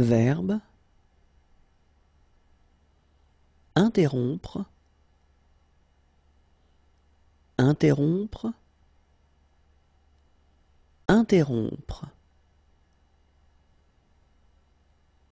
Verbe interrompre, interrompre, interrompre.